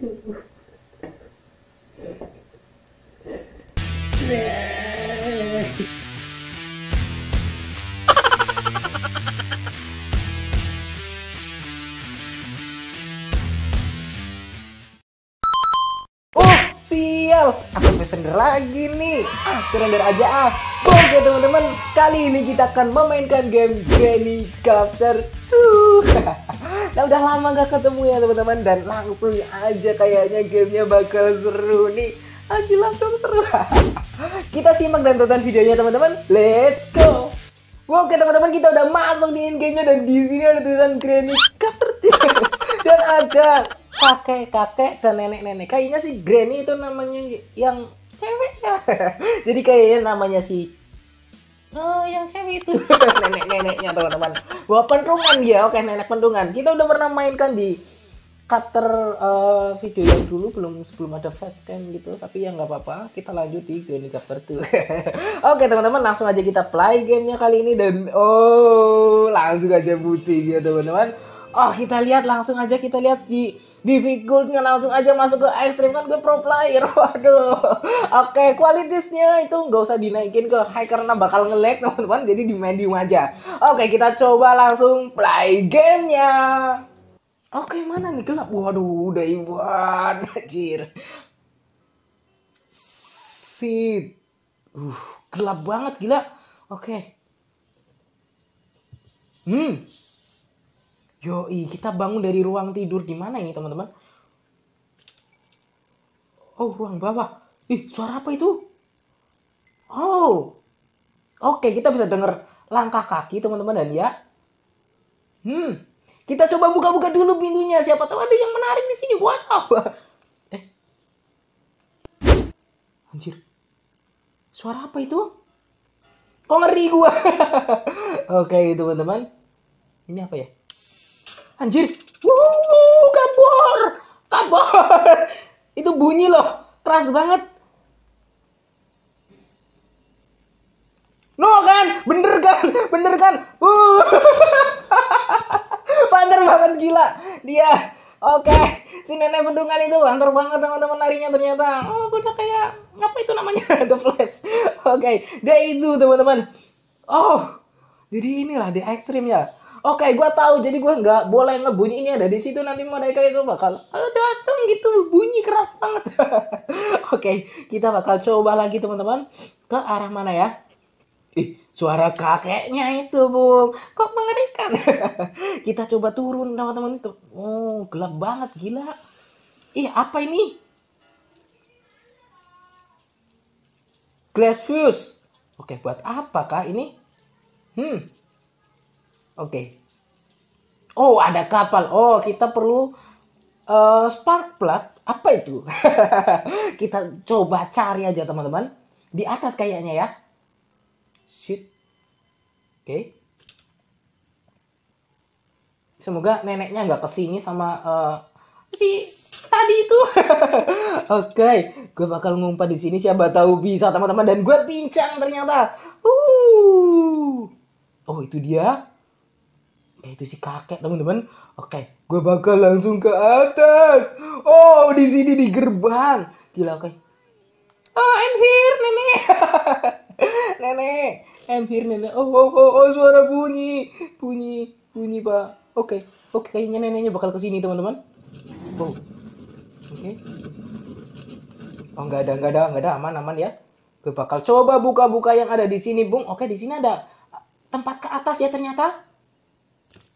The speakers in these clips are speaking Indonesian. Aku surrender lagi nih. Surrender aja. Oke teman-teman, kali ini kita akan memainkan game Granny Chapter 2. Nah, udah lama gak ketemu ya teman-teman, dan langsung aja kayaknya gamenya bakal seru nih. Aji langsung seru. Kita simak dan tonton videonya teman-teman. Let's go. Oke teman-teman, kita udah masuk di in-game-nya, dan di sini ada tulisan Granny Chapter 2 dan ada kakek-kakek dan nenek-nenek. Kayaknya si Granny itu namanya yang cewek ya. Jadi kayaknya namanya si yang cewek itu nenek-neneknya teman-teman. Wah, pentungan dia. Oke, nenek pentungan. Kita udah pernah mainkan di cutter video yang dulu sebelum ada facecam gitu. Tapi ya nggak apa-apa. Kita lanjut di Granny Chapter 2. Oke teman-teman, langsung aja kita play gamenya kali ini, dan langsung aja pusing ya teman-teman. Oh, kita lihat langsung aja, kita lihat di difficultnya, langsung aja masuk ke ekstrim, kan gue pro player. Waduh. Oke, kualitasnya itu nggak usah dinaikin ke high karena bakal nge-lag teman-teman, jadi di medium aja. Oke, kita coba langsung play gamenya. Oke, mana nih, gelap. Waduh, udah iwan anjir. Sit. Gelap banget, gila. Oke. Yoi, kita bangun dari ruang tidur. Di mana ini, teman-teman? Oh, ruang bawah. Ih, suara apa itu? Oh. Oke, kita bisa denger langkah kaki, teman-teman, dan ya. Kita coba buka-buka dulu pintunya. Siapa tahu ada yang menarik di sini. Wow. Anjir. Suara apa itu? Kok ngeri gua. Oke, teman-teman. Ini apa ya? Anjir, kabur, itu bunyi loh, keras banget. No kan, bener kan, panter banget gila, dia. Oke, si nenek bendungan itu panter banget teman-teman larinya ternyata. Oh, udah kayak, apa itu namanya, The Flash. Oke, dia itu teman-teman. Oh, jadi inilah di ekstrim ya. Oke, gue tahu. Jadi gue nggak boleh ngebunyiinnya. Ada di situ nanti mereka itu bakal datang gitu, bunyi keras banget. Oke, kita bakal coba lagi teman-teman. Ke arah mana ya? Ih, suara kakeknya itu, Bung. Kok mengerikan? Kita coba turun teman-teman itu. Oh, gelap banget gila. Ih, apa ini? Glass fuse. Oke, buat apa kah ini? Oke. Oh, ada kapal. Oh, kita perlu spark plug. Apa itu? Kita coba cari aja teman-teman. Di atas kayaknya ya. Shit. Oke. Semoga neneknya nggak kesini sama si tadi itu. Oke. Gue bakal ngumpet di sini. Siapa tahu bisa teman-teman. Dan gue pincang ternyata. Oh, itu dia. Itu si kakek teman-teman. Oke, gue bakal langsung ke atas. Oh, di sini di gerbang. Gila, oke. Oh, I'm here, nenek. Nenek, I'm here, nenek. Oh, suara bunyi pak. Oke, kayaknya neneknya bakal kesini teman-teman. Oh, oke. Oh, nggak ada, aman ya. Gue bakal coba buka-buka yang ada di sini, Bung. Oke, di sini ada tempat ke atas ya ternyata.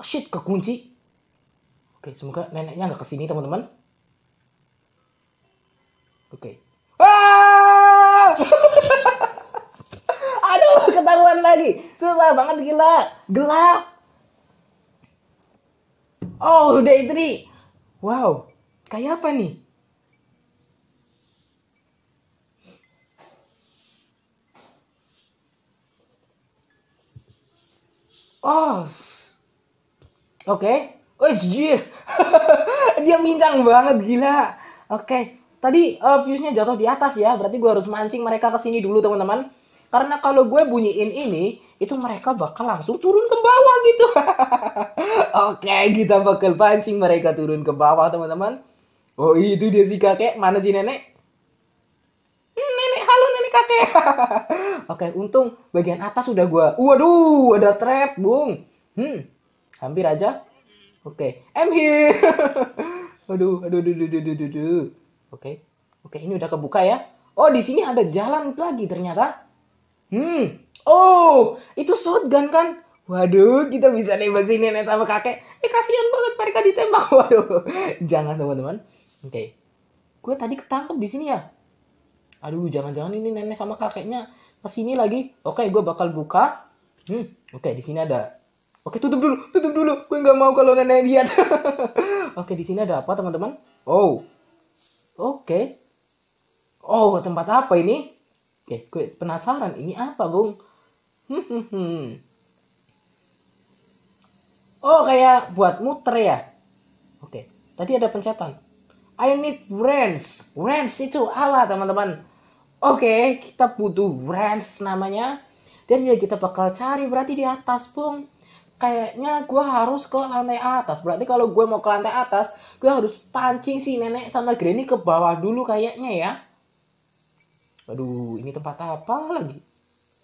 Shit, kekunci. Oke, semoga neneknya nggak kesini teman-teman. Oke. Aduh, ketahuan lagi. Susah banget gila. Gelap. Oh, udah itu nih. Wow, kayak apa nih? Oh. Oke, dia mincang banget gila. Oke, tadi fuse-nya jatuh di atas ya, berarti gue harus mancing mereka ke sini dulu teman-teman. Karena kalau gue bunyiin ini, itu mereka bakal langsung turun ke bawah gitu. Oke, kita bakal pancing mereka turun ke bawah teman-teman. Oh itu dia si kakek. Mana si nenek? Nenek, halo nenek kakek. Oke, untung bagian atas udah gua. Waduh, ada trap, Bung. Hampir aja. Oke, I'm here. Aduh. Oke, ini udah kebuka ya. Oh, di sini ada jalan lagi ternyata. Oh, itu shotgun kan? Waduh, kita bisa nembak si nenek sama kakek. Kasihan banget mereka ditembak. Waduh, jangan teman-teman. Oke, gue tadi ketangkep di sini ya. Aduh, jangan-jangan ini nenek sama kakeknya kesini lagi. Oke, gue bakal buka. Oke, di sini ada. Oke, tutup dulu. Gue nggak mau kalau nenek lihat. Oke, di sini ada apa, teman-teman? Oh, oke. Oh, tempat apa ini? Oke, gue penasaran. Ini apa, Bung? Oh, kayak buat muter ya? Oke, tadi ada pencetan. I need wrench. Wrench itu apa, teman-teman? Oke, kita butuh wrench namanya. Dan ya kita bakal cari berarti di atas, Bung. Kayaknya gue harus ke lantai atas. Berarti kalau gue mau ke lantai atas, gue harus pancing si nenek sama Granny ke bawah dulu kayaknya ya. Aduh, ini tempat apa lagi?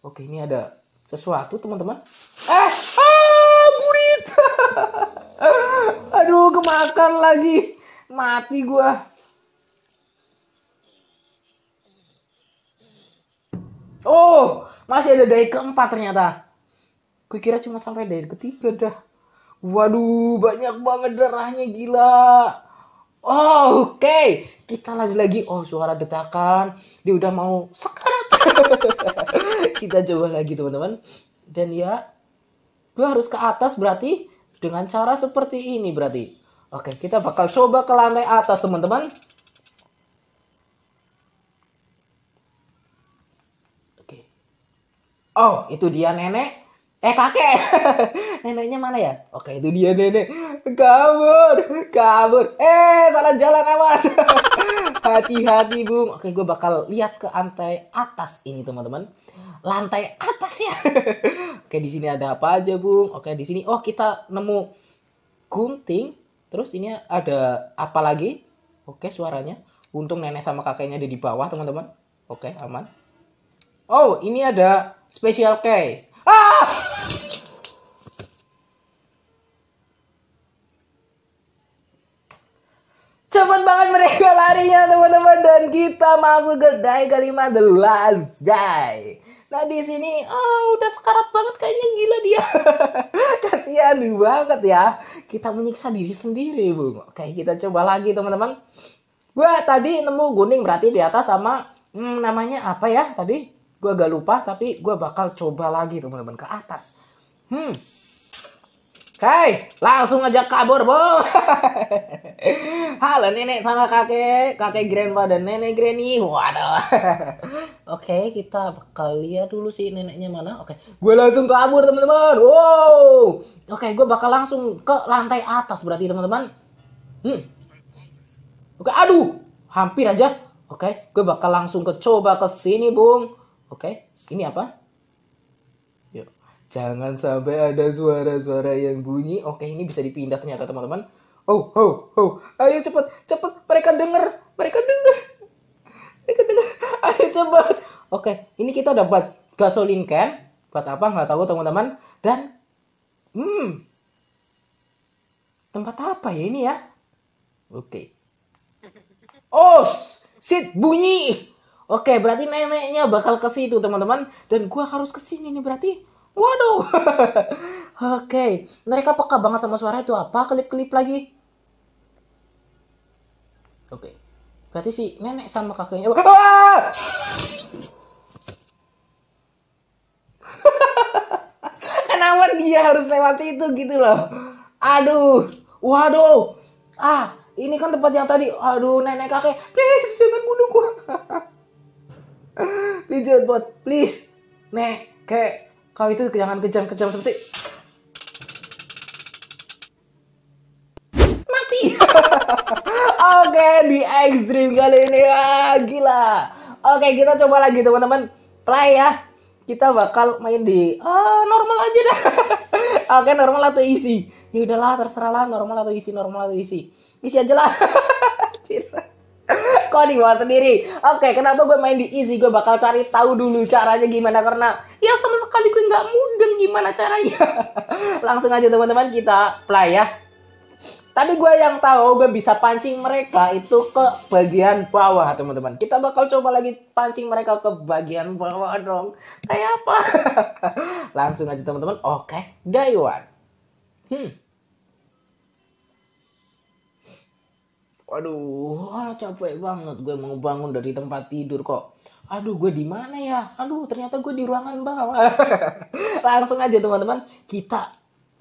Oke, ini ada sesuatu teman-teman. Burit. Aduh, kemakan lagi. Mati gue. Oh, masih ada dari keempat ternyata. Gue kira cuma sampai dari ketiga dah. Waduh, banyak banget darahnya, gila. Oh, oke. Kita lanjut lagi. Oh, suara detakan. Dia udah mau sekarat. Kita coba lagi, teman-teman. Dan ya, gue harus ke atas berarti dengan cara seperti ini berarti. Oke, kita bakal coba ke lantai atas, teman-teman. Oke. Oh, itu dia nenek. Kakek. Neneknya mana ya? Oke, itu dia nenek. Kabur. Salah jalan, awas. Hati-hati, Bung. Oke, gue bakal lihat ke lantai atas ini, teman-teman. Lantai atas ya. Oke, di sini ada apa aja, Bung? Oke, di sini oh, kita nemu gunting. Terus ini ada apa lagi? Oke, suaranya. Untung nenek sama kakeknya ada di bawah, teman-teman. Oke, aman. Oh, ini ada special key. Cepat banget mereka larinya, teman-teman, dan kita masuk ke day kelima, the last day. Nah, di sini udah sekarat banget kayaknya, gila dia. Kasihan banget ya. Kita menyiksa diri sendiri, Bung. Oke, kita coba lagi, teman-teman. Gua tadi nemu gunting berarti di atas sama namanya apa ya tadi? Gue agak lupa, tapi gue bakal coba lagi, teman-teman, ke atas. Oke, langsung aja kabur, Bung. Halo nenek sama kakek. Kakek grandpa dan nenek Granny. Waduh. Oke, kita bakal lihat dulu sih neneknya mana. Oke, gue langsung kabur, teman-teman. Wow. Oke, gue bakal langsung ke lantai atas berarti, teman-teman. Oke, aduh. Hampir aja. Oke, gue bakal langsung coba ke sini, Bung. Oke, ini apa? Yuk, jangan sampai ada suara-suara yang bunyi. Oke, ini bisa dipindah ternyata, teman-teman. Oh. Ayo cepet. Mereka denger. Ayo cepet. Oke, ini kita dapat gasolin can. Buat apa nggak tahu, teman-teman. Dan tempat apa ya ini ya? Oke. Oh, shit, bunyi. Oke, berarti neneknya bakal ke situ, teman-teman. Dan gua harus ke sini nih berarti. Waduh. Oke, mereka peka banget sama suara itu apa? Kelip-kelip lagi. Oke. Berarti si nenek sama kakeknya. Kenapa dia harus lewat situ gitu loh? Aduh. Waduh. Ini kan tempat yang tadi. Aduh, nenek kakek. Please jangan bunuh gua. Please, Nek, kayak kau itu jangan kejam-kejam seperti mati. Oke, di ekstrim kali ini, gila. Oke, kita coba lagi, teman-teman. Play ya. Kita bakal main di normal aja dah. Oke, normal atau easy? Ya udahlah, terserah lah, normal atau easy aja lah. Cina. Kok di bawah sendiri. Oke, kenapa gue main di easy? Gue bakal cari tahu dulu caranya gimana, karena ya sama sekali gue nggak mudeng gimana caranya. Langsung aja teman-teman kita play ya. Tapi gue yang tahu gue bisa pancing mereka itu ke bagian bawah teman-teman. Kita bakal coba lagi pancing mereka ke bagian bawah dong. Kayak apa? Langsung aja teman-teman. Oke, day one. Aduh, capek banget gue mau bangun dari tempat tidur kok. Aduh, gue di mana ya? Aduh, ternyata gue di ruangan bawah. Langsung aja teman-teman, kita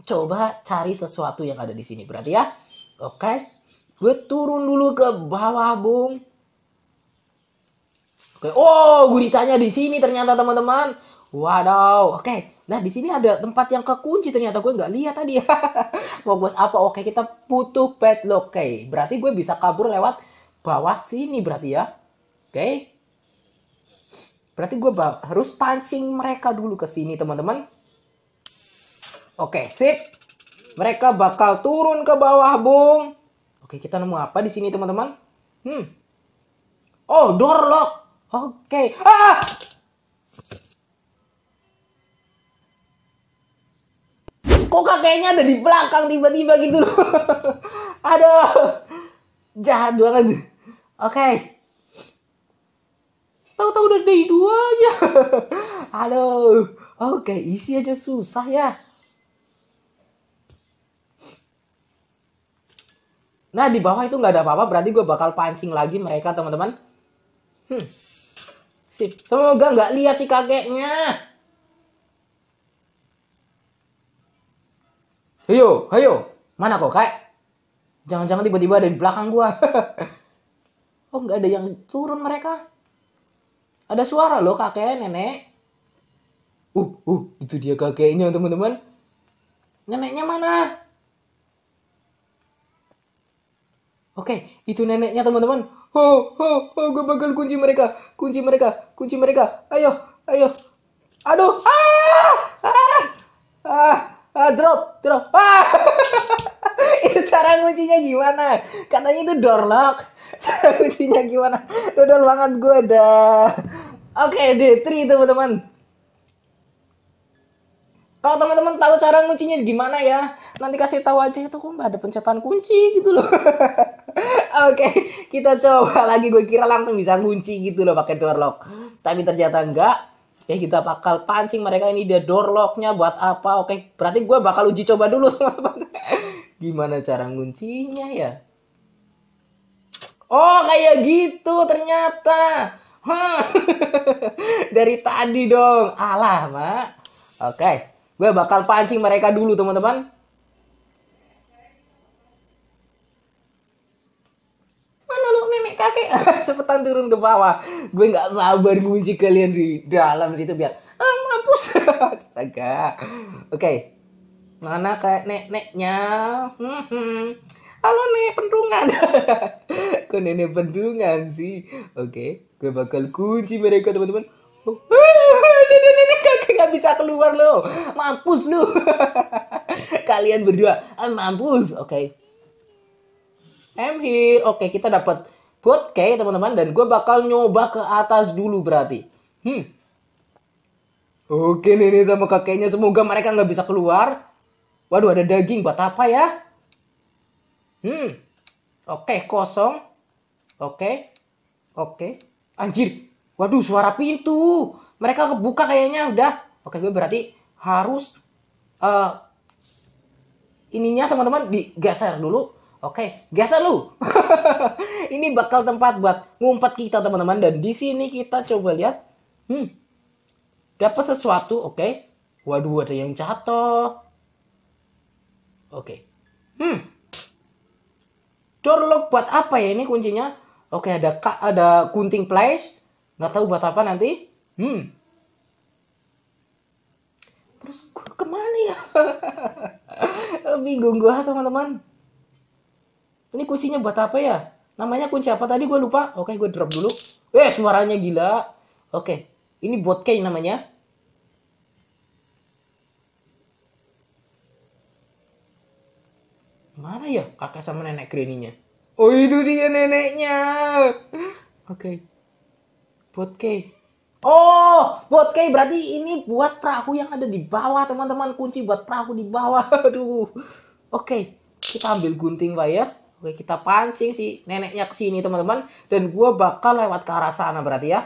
coba cari sesuatu yang ada di sini berarti ya. Oke. Gue turun dulu ke bawah, Bung. Oke. Oh, guritanya di sini ternyata teman-teman. Waduh. Oke. Nah, di sini ada tempat yang kekunci ternyata gue nggak lihat tadi ya. Mau gue apa? Oke, kita butuh padlock. Oke, berarti gue bisa kabur lewat bawah sini berarti ya. Oke. Berarti gue harus pancing mereka dulu ke sini, teman-teman. Oke, sip. Mereka bakal turun ke bawah, Bung. Oke, kita nemu apa di sini, teman-teman? Oh, door lock. Oke. Ah! Kok kakeknya ada di belakang tiba-tiba gitu loh. Aduh. Jahat banget. Oke. Tahu-tahu udah day 2 aja. Aduh. Oke, isi aja susah ya. Nah, di bawah itu nggak ada apa-apa. Berarti gue bakal pancing lagi mereka, teman-teman. Sip. Semoga nggak lihat si kakeknya. Ayo, ayo. Mana kok, Kak? Jangan-jangan tiba-tiba ada di belakang gua. Oh, nggak ada yang turun mereka. Ada suara loh, kakek, nenek. Itu dia kakeknya, teman-teman. Neneknya mana? Oke, itu neneknya, teman-teman. Gue bakal kunci mereka. Kunci mereka, kunci mereka. Ayo, ayo. Aduh. Drop. Itu cara kuncinya gimana? Katanya itu door lock. Cara kuncinya gimana? Dodol banget gue dah. Oke, D3 teman-teman. Kalau teman-teman tahu cara kuncinya gimana ya, nanti kasih tahu aja. Itu kok nggak ada pencetan kunci gitu loh. Oke, kita coba lagi. Gue kira langsung bisa kunci gitu loh pakai door lock. Tapi ternyata enggak. Ya, kita bakal pancing mereka. Ini dia door locknya buat apa? Oke, berarti gue bakal uji coba dulu teman-teman. Gimana cara nguncinya ya? Oh, kayak gitu ternyata. Dari tadi dong. Alah, Mak. Oke, gue bakal pancing mereka dulu teman-teman. Kakek cepetan turun ke bawah. Gue nggak sabar ngunci kalian di dalam situ biar mampus. Astaga. Oke. Mana kayak nenek-neknya? Halo nek pendungan. Kok nenek pendungan sih? Oke, gue bakal kunci mereka teman-teman. Nenek kakek nggak bisa keluar loh. Mampus lu. Kalian berdua mampus. Oke. I'm here. Oke, kita dapat Oke teman-teman, dan gue bakal nyoba ke atas dulu berarti. Oke, nenek sama kakeknya, semoga mereka nggak bisa keluar. Waduh, ada daging buat apa ya? Oke, kosong. Oke. Anjir, waduh suara pintu. Mereka kebuka kayaknya udah. Oke, gue berarti harus ininya teman-teman digeser dulu. Oke, geser lu. Ini bakal tempat buat ngumpet kita teman-teman, dan di sini kita coba lihat. Dapat sesuatu, oke. Waduh, ada yang jatuh. Oke. Door lock buat apa ya ini kuncinya? Oke, ada gunting pliers. Nggak tahu buat apa nanti. Terus gue kemana ya? Bingung gue teman-teman. Ini kuncinya buat apa ya? Namanya kunci apa tadi gue lupa. Oke, gue drop dulu. Suaranya gila. Oke, ini bot key namanya. Mana ya kakak sama nenek Granny-nya? Oh itu dia neneknya. Oke. Buat K. Oh buat K berarti ini buat perahu yang ada di bawah teman-teman. Kunci buat perahu di bawah. Aduh. Oke. Kita ambil gunting Pak ya. Oke kita pancing si neneknya ke sini teman-teman. Dan gua bakal lewat ke arah sana berarti ya.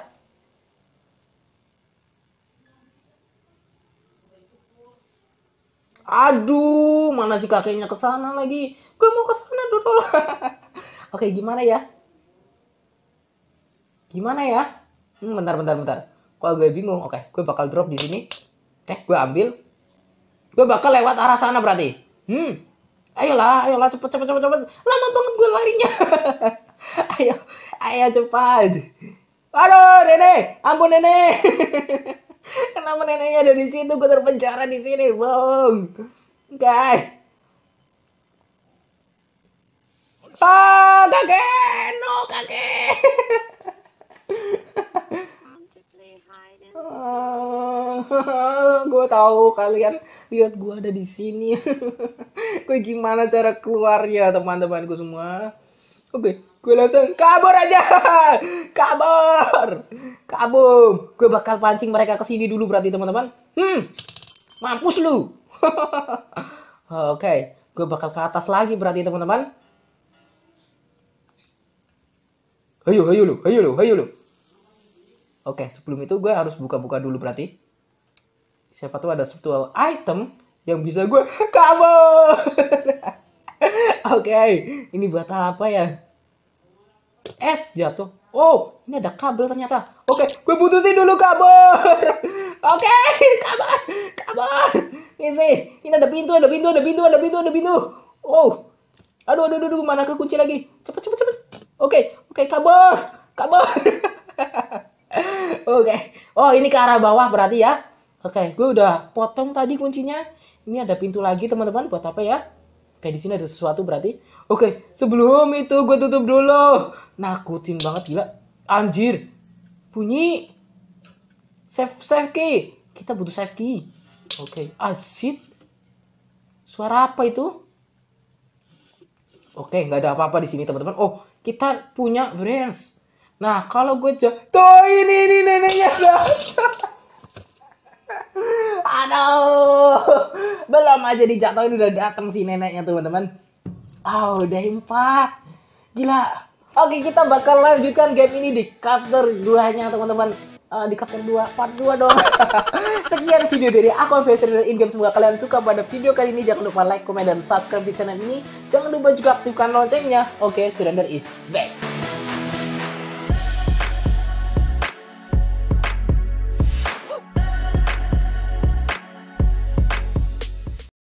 Aduh, mana sih kakeknya ke sana lagi? Gue mau ke sana dulu. Oke, gimana ya? Gimana ya? Bentar. Kalau gue bingung, oke, gue bakal drop di sini. Oke, gue ambil. Gue bakal lewat arah sana berarti. Ayolah, cepet. Lama banget gue larinya. ayo cepat. Aduh, nenek, ampun nenek. Kenapa neneknya ada di situ? Gue terpenjara di sini, bohong. Guys. Ah, kakek, no kakek. Gue tahu kalian lihat gue ada di sini. Gue gimana cara keluarnya, teman-temanku semua? Oke. Gue langsung kabur aja. Kabur. Gue bakal pancing mereka ke sini dulu berarti teman-teman. Mampus lu. Oke. Gue bakal ke atas lagi berarti teman-teman. Ayo lu. Oke, sebelum itu gue harus buka-buka dulu berarti. Siapa tuh ada sesuatu item yang bisa gue kabur. Oke, ini buat apa ya? Es jatuh. Oh, ini ada kabel ternyata. Oke, gue putusin dulu kabel. Oke, kabel. Ini sih, ini ada pintu. Oh, aduh, mana kekunci lagi? Cepet. Oke, kabel. Oke. Oh, ini ke arah bawah berarti ya. Oke, gue udah potong tadi kuncinya. Ini ada pintu lagi teman-teman. Buat apa ya? Oke, di sini ada sesuatu berarti. Oke, sebelum itu gue tutup dulu. Nakutin banget gila. Anjir. Bunyi. Save key. Kita butuh save key. Oke, asyik. Suara apa itu? Oke, nggak ada apa-apa di sini teman-teman. Oh, kita punya friends. Nah, kalau gue jatuh ini neneknya. Aduh. Belum aja dijatuhin udah datang si neneknya teman-teman. Udah 4. Gila. Oke, kita bakal lanjutkan game ini di chapter 2-nya, teman-teman. Di chapter 2, part 2 dong. Sekian video dari Akorvio Surrender Ingame. Semoga kalian suka pada video kali ini. Jangan lupa like, komen, dan subscribe di channel ini. Jangan lupa juga aktifkan loncengnya. Oke, Surrender is back.